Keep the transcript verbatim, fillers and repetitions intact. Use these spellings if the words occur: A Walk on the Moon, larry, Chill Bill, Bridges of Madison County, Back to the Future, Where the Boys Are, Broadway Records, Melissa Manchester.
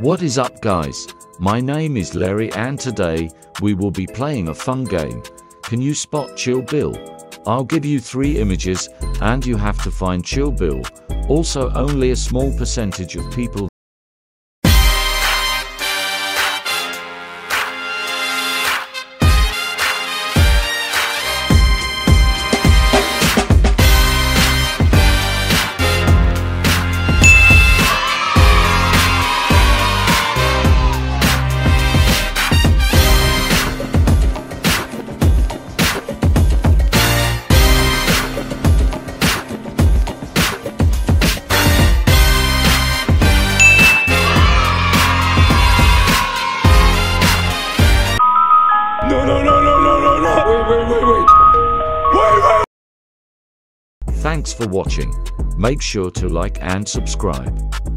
What is up, guys? My name is Larry and today we will be playing a fun game. Can you spot Chill Bill? I'll give you three images and you have to find Chill Bill. Also, only a small percentage of people Thanks for watching. Make sure to like and subscribe.